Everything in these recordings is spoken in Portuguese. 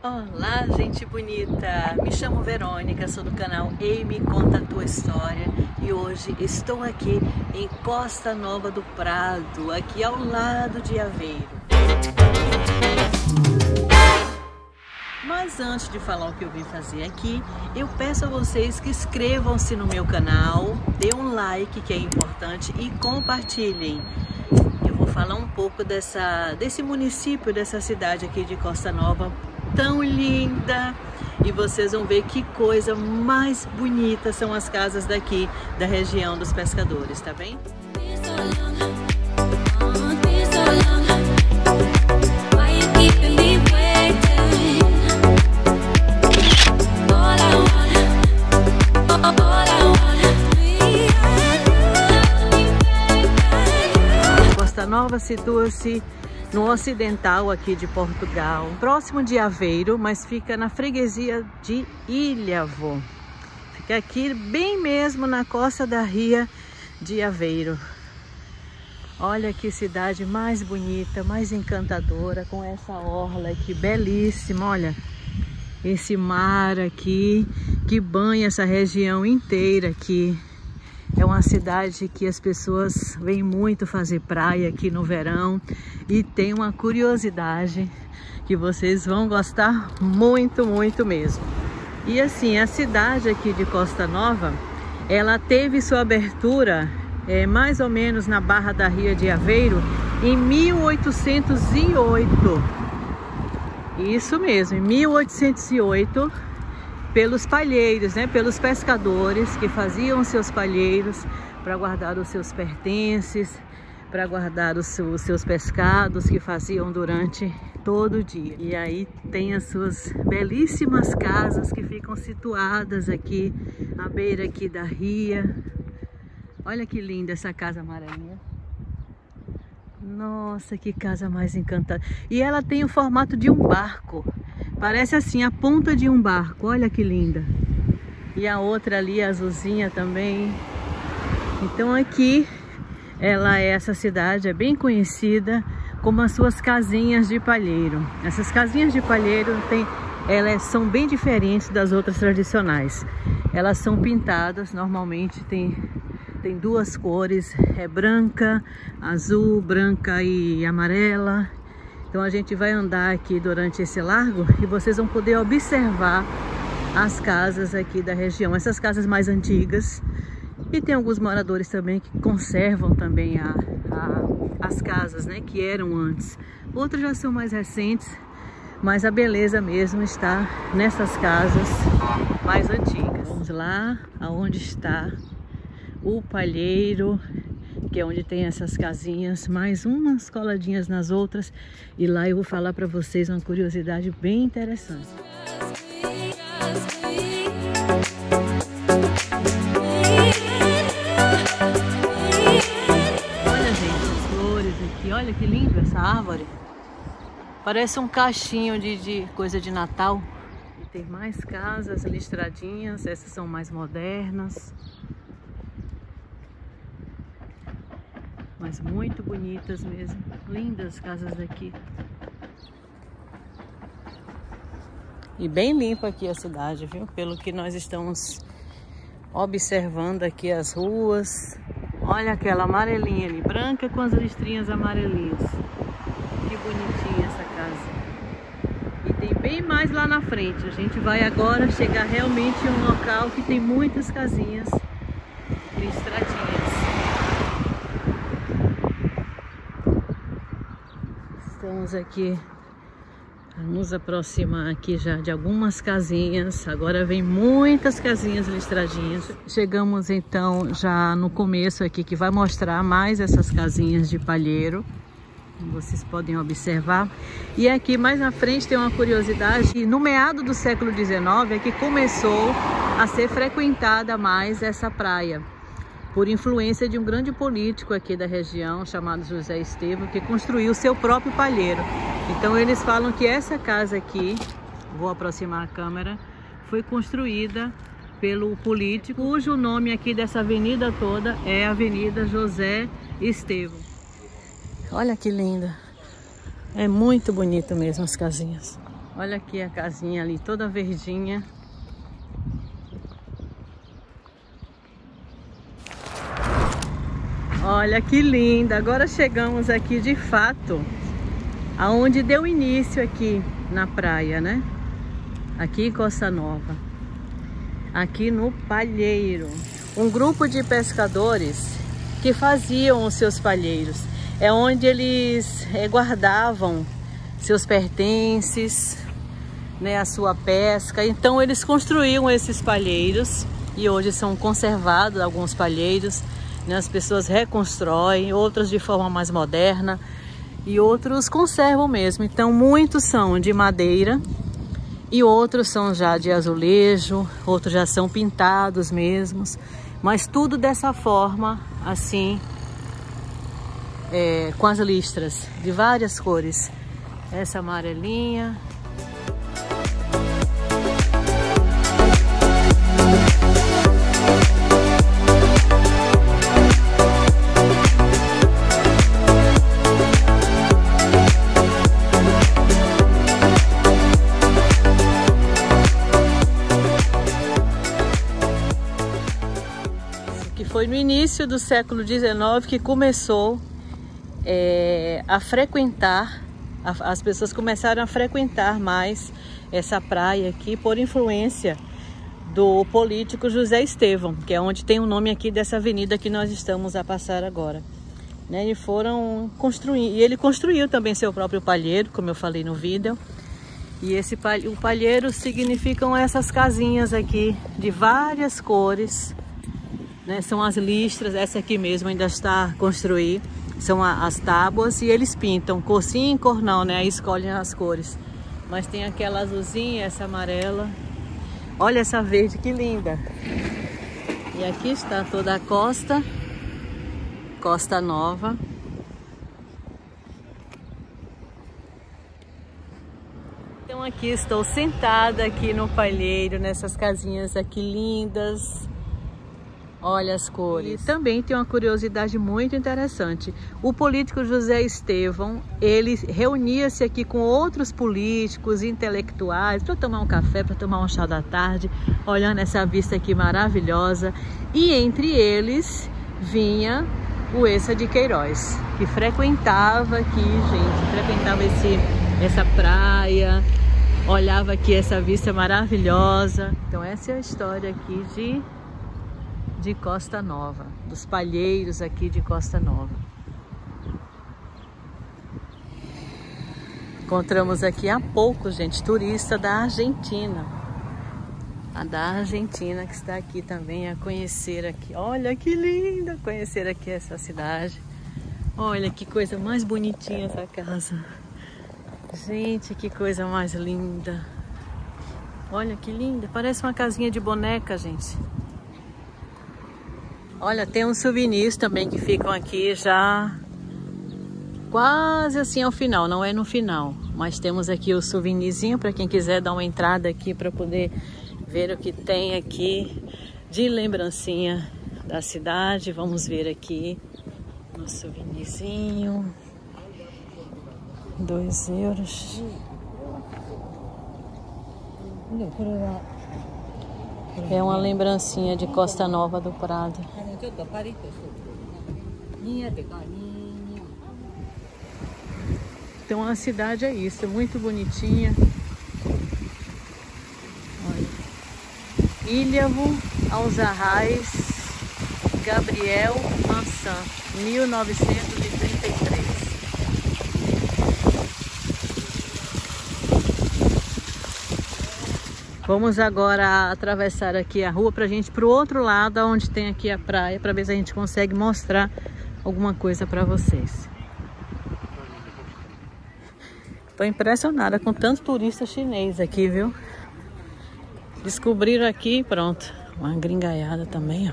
Olá, gente bonita! Me chamo Verônica, sou do canal Ei Me Conta a Tua História e hoje estou aqui em Costa Nova do Prado, aqui ao lado de Aveiro. Mas antes de falar o que eu vim fazer aqui, eu peço a vocês que inscrevam-se no meu canal, dê um like que é importante e compartilhem. Eu vou falar um pouco desse município, dessa cidade aqui de Costa Nova, tão linda, e vocês vão ver que coisa mais bonita são as casas daqui da região dos pescadores, tá bem? Costa Nova situa-se no ocidental aqui de Portugal, próximo de Aveiro, mas fica na freguesia de Ilhavo. Fica aqui bem mesmo na costa da Ria de Aveiro. Olha que cidade mais bonita, mais encantadora, com essa orla aqui belíssima, olha. Esse mar aqui que banha essa região inteira aqui. É uma cidade que as pessoas vêm muito fazer praia aqui no verão e tem uma curiosidade que vocês vão gostar muito, muito mesmo. E assim, a cidade aqui de Costa Nova, ela teve sua abertura mais ou menos na Barra da Ria de Aveiro em 1808. Isso mesmo, em 1808. Pelos palheiros, né? Pelos pescadores que faziam seus palheiros para guardar os seus pertences, para guardar os seus pescados que faziam durante todo o dia. E aí tem as suas belíssimas casas que ficam situadas aqui à beira aqui da ria. Olha que linda essa casa amarelinha. Nossa, que casa mais encantada. E ela tem o formato de um barco. Parece assim, a ponta de um barco, olha que linda. E a outra ali, azulzinha também. Então aqui, essa cidade é bem conhecida como as suas casinhas de palheiro. Essas casinhas de palheiro são bem diferentes das outras tradicionais. Elas são pintadas, normalmente tem duas cores, é branca, azul, branca e amarela. Então a gente vai andar aqui durante esse largo e vocês vão poder observar as casas aqui da região. Essas casas mais antigas, e tem alguns moradores também que conservam também as casas, né, que eram antes. Outras já são mais recentes, mas a beleza mesmo está nessas casas mais antigas. Vamos lá aonde está o palheiro, que é onde tem essas casinhas, mais umas coladinhas nas outras, e lá eu vou falar para vocês uma curiosidade bem interessante. Olha, gente, as flores aqui, olha que lindo essa árvore. Parece um cachinho de coisa de Natal. E tem mais casas listradinhas, essas são mais modernas, mas muito bonitas mesmo, lindas casas daqui. E bem limpa aqui a cidade, viu? Pelo que nós estamos observando aqui as ruas. Olha aquela amarelinha ali, branca com as listrinhas amarelinhas. Que bonitinha essa casa. E tem bem mais lá na frente. A gente vai agora chegar realmente em um local que tem muitas casinhas listradinhas. Estamos aqui, nos aproximar aqui já de algumas casinhas, agora vem muitas casinhas listradinhas. Chegamos então já no começo aqui, que vai mostrar mais essas casinhas de palheiro, como vocês podem observar. E aqui mais na frente tem uma curiosidade, que no meado do século XIX é que começou a ser frequentada mais essa praia, por influência de um grande político aqui da região, chamado José Estevão, que construiu seu próprio palheiro. Então eles falam que essa casa aqui, vou aproximar a câmera, foi construída pelo político, cujo nome aqui dessa avenida toda é Avenida José Estevão. Olha que linda, é muito bonito mesmo as casinhas. Olha aqui a casinha ali, toda verdinha. Olha que linda! Agora chegamos aqui de fato aonde deu início aqui na praia, né? Aqui em Costa Nova, aqui no Palheiro. Um grupo de pescadores que faziam os seus palheiros. É onde eles guardavam seus pertences, né, a sua pesca. Então eles construíam esses palheiros e hoje são conservados alguns palheiros, né? As pessoas reconstroem, outros de forma mais moderna e outros conservam mesmo. Então muitos são de madeira e outros são já de azulejo, outros já são pintados mesmos, mas tudo dessa forma, assim, com as listras de várias cores. Essa amarelinha. Que foi no início do século XIX que começou a frequentar. As pessoas começaram a frequentar mais essa praia aqui por influência do político José Estevão, que é onde tem o nome aqui dessa avenida que nós estamos a passar agora. Né? E foram construir, e ele construiu também seu próprio palheiro, como eu falei no vídeo. E o palheiro significam essas casinhas aqui de várias cores, né? São as listras, essa aqui mesmo ainda está a construir. São as tábuas e eles pintam cor sim, cor não, né? Aí escolhem as cores. Mas tem aquela azulzinha, essa amarela. Olha essa verde, que linda! E aqui está toda a costa, Costa Nova. Então aqui estou sentada aqui no palheiro, nessas casinhas aqui lindas. Olha as cores. E também tem uma curiosidade muito interessante. O político José Estevão, ele reunia-se aqui com outros políticos, intelectuais, para tomar um café, para tomar um chá da tarde, olhando essa vista aqui maravilhosa. E entre eles vinha o Eça de Queiroz, que frequentava aqui, gente, frequentava essa praia, olhava aqui essa vista maravilhosa. Então essa é a história aqui de Costa Nova, dos palheiros aqui de Costa Nova. Encontramos aqui há pouco, gente, turista da Argentina. A da Argentina que está aqui também a conhecer aqui. Olha que linda, conhecer aqui essa cidade. Olha que coisa mais bonitinha essa casa. Gente, que coisa mais linda. Olha que linda, parece uma casinha de boneca, gente. Olha, tem uns souvenirs também que ficam aqui já quase assim ao final, não é no final. Mas temos aqui o souvenirzinho para quem quiser dar uma entrada aqui para poder ver o que tem aqui de lembrancinha da cidade. Vamos ver aqui o souvenirzinho. 2 euros. É uma lembrancinha de Costa Nova do Prado. Então a cidade é isso, é muito bonitinha. Olha. Ilhavo aos Arrais, Gabriel Mansã, 1933. Vamos agora atravessar aqui a rua para a gente ir para o outro lado, onde tem aqui a praia, para ver se a gente consegue mostrar alguma coisa para vocês. Estou impressionada com tanto turista chinês aqui, viu? Descobriram aqui, pronto, uma gringaiada também, ó.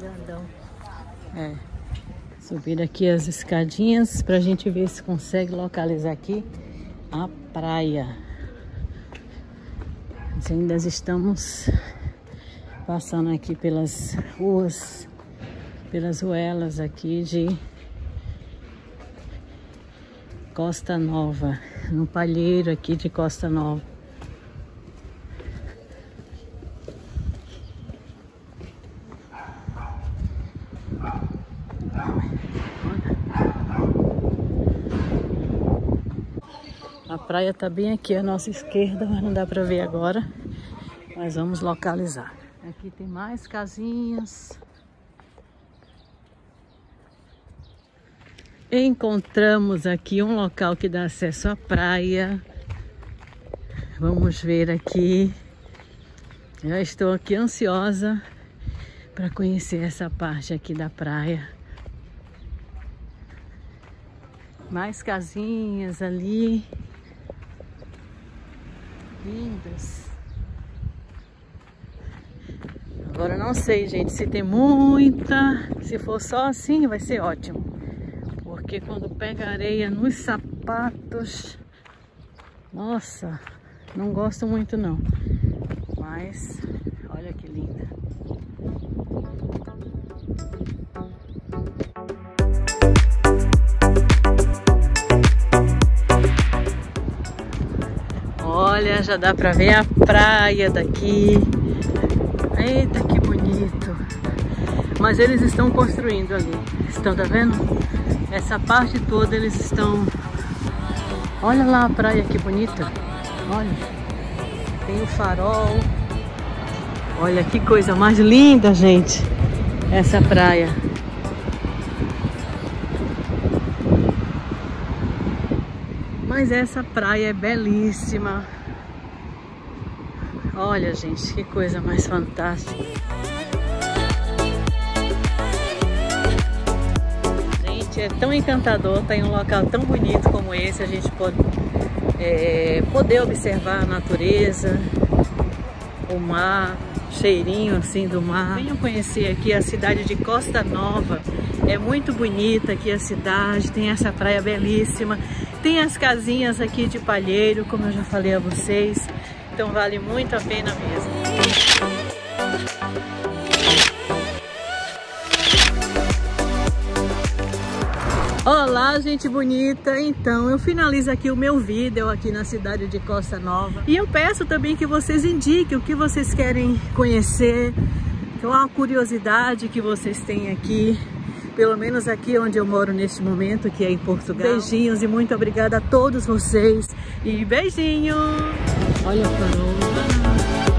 Grandão. É. Subir aqui as escadinhas para a gente ver se consegue localizar aqui a praia. Ainda estamos passando aqui pelas ruas, pelas ruelas aqui de Costa Nova. no palheiro aqui de Costa Nova. A praia tá bem aqui à nossa esquerda, mas não dá para ver agora. Mas vamos localizar. Aqui tem mais casinhas. Encontramos aqui um local que dá acesso à praia. Vamos ver aqui. Já estou aqui ansiosa para conhecer essa parte aqui da praia. Mais casinhas ali. Lindas. Agora não sei, gente, se tem muita. Se for só assim, vai ser ótimo. Porque quando pega areia nos sapatos, nossa, não gosto muito não. Mas olha que linda. Olha, já dá pra ver a praia daqui. Eita, que bonito. Mas eles estão construindo ali. Estão, tá vendo? Essa parte toda eles estão... Olha lá a praia que bonita. Olha. Tem o farol. Olha que coisa mais linda, gente. Essa praia. Mas essa praia é belíssima. Olha, gente, que coisa mais fantástica. É tão encantador estar em um local tão bonito como esse. A gente pode poder observar a natureza, o mar, cheirinho assim do mar. Venham conhecer aqui a cidade de Costa Nova. É muito bonita aqui a cidade, tem essa praia belíssima, tem as casinhas aqui de palheiro, como eu já falei a vocês. Então vale muito a pena mesmo. Olá, gente bonita! Então, eu finalizo aqui o meu vídeo aqui na cidade de Costa Nova. E eu peço também que vocês indiquem o que vocês querem conhecer, qual a curiosidade que vocês têm aqui, pelo menos aqui onde eu moro neste momento, que é em Portugal. Beijinhos e muito obrigada a todos vocês. E beijinho! Olha o farol!